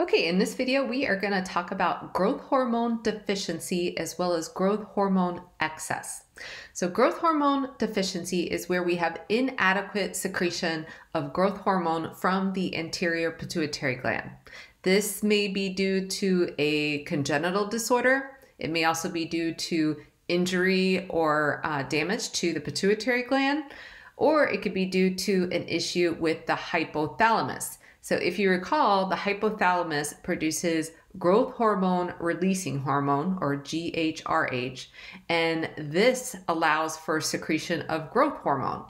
Okay, in this video, we are going to talk about growth hormone deficiency as well as growth hormone excess. So growth hormone deficiency is where we have inadequate secretion of growth hormone from the anterior pituitary gland. This may be due to a congenital disorder. It may also be due to injury or damage to the pituitary gland, or it could be due to an issue with the hypothalamus. So if you recall, the hypothalamus produces growth hormone releasing hormone, or GHRH, and this allows for secretion of growth hormone.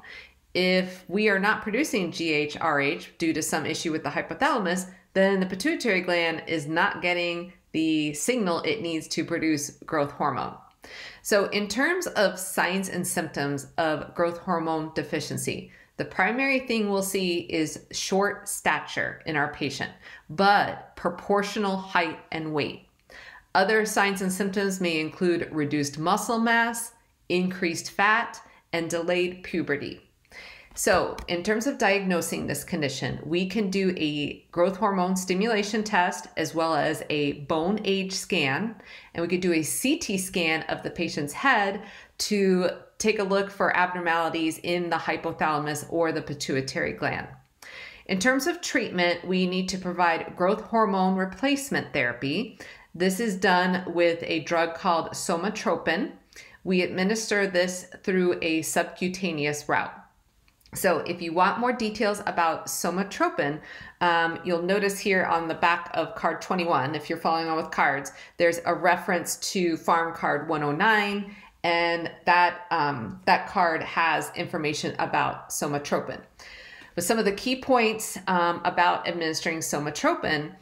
If we are not producing GHRH due to some issue with the hypothalamus, then the pituitary gland is not getting the signal it needs to produce growth hormone. So in terms of signs and symptoms of growth hormone deficiency, the primary thing we'll see is short stature in our patient, but proportional height and weight. Other signs and symptoms may include reduced muscle mass, increased fat, and delayed puberty. So in terms of diagnosing this condition, we can do a growth hormone stimulation test as well as a bone age scan, and we could do a CT scan of the patient's head to take a look for abnormalities in the hypothalamus or the pituitary gland. In terms of treatment, we need to provide growth hormone replacement therapy. This is done with a drug called somatropin. We administer this through a subcutaneous route. So if you want more details about somatropin, you'll notice here on the back of card 21, if you're following on with cards, there's a reference to farm card 109, and that card has information about somatropin. But some of the key points about administering somatropin,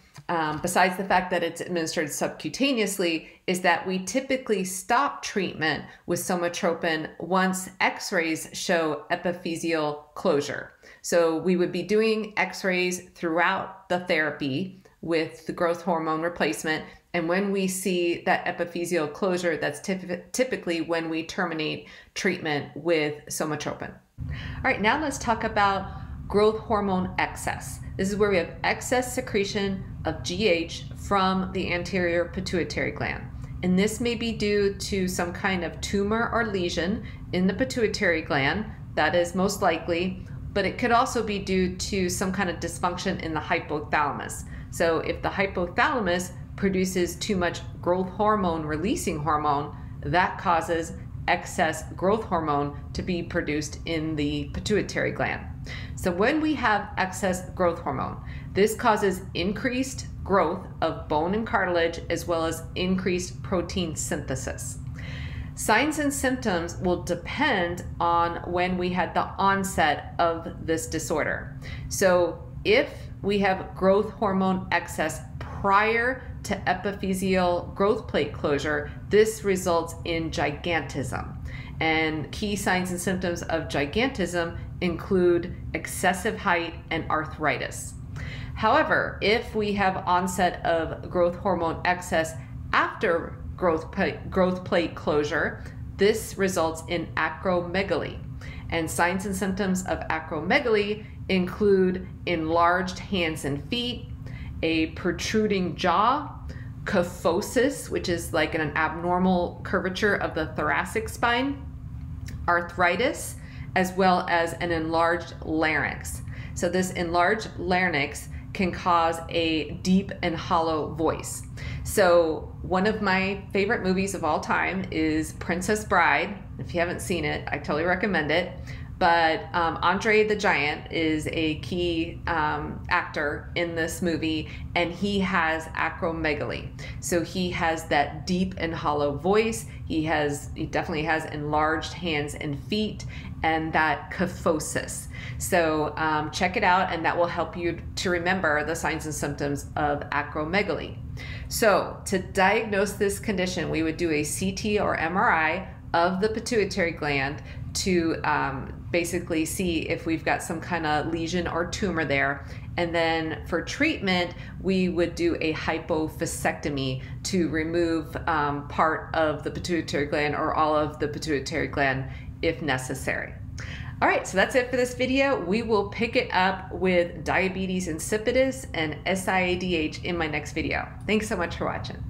besides the fact that it's administered subcutaneously, is that we typically stop treatment with somatropin once x-rays show epiphyseal closure. So we would be doing x-rays throughout the therapy with the growth hormone replacement, and when we see that epiphyseal closure, that's typically when we terminate treatment with somatropin. All right, now let's talk about growth hormone excess. This is where we have excess secretion of GH from the anterior pituitary gland. And this may be due to some kind of tumor or lesion in the pituitary gland. That is most likely, but it could also be due to some kind of dysfunction in the hypothalamus. So if the hypothalamus produces too much growth hormone releasing hormone, that causes excess growth hormone to be produced in the pituitary gland. So when we have excess growth hormone, this causes increased growth of bone and cartilage as well as increased protein synthesis. Signs and symptoms will depend on when we had the onset of this disorder. So if we have growth hormone excess prior to epiphyseal growth plate closure, this results in gigantism. And key signs and symptoms of gigantism include excessive height and arthritis. However, if we have onset of growth hormone excess after growth plate closure, this results in acromegaly. And signs and symptoms of acromegaly include enlarged hands and feet, a protruding jaw, kyphosis, which is like an abnormal curvature of the thoracic spine, arthritis, as well as an enlarged larynx. So this enlarged larynx can cause a deep and hollow voice. So one of my favorite movies of all time is Princess Bride. If you haven't seen it, I totally recommend it. But Andre the Giant is a key actor in this movie, and he has acromegaly. So he has that deep and hollow voice. He definitely has enlarged hands and feet, and that kyphosis. So check it out, and that will help you to remember the signs and symptoms of acromegaly. So to diagnose this condition, we would do a CT or MRI of the pituitary gland to basically see if we've got some kind of lesion or tumor there. And then for treatment, we would do a hypophysectomy to remove part of the pituitary gland or all of the pituitary gland if necessary. All right, so that's it for this video. We will pick it up with diabetes insipidus and SIADH in my next video. Thanks so much for watching.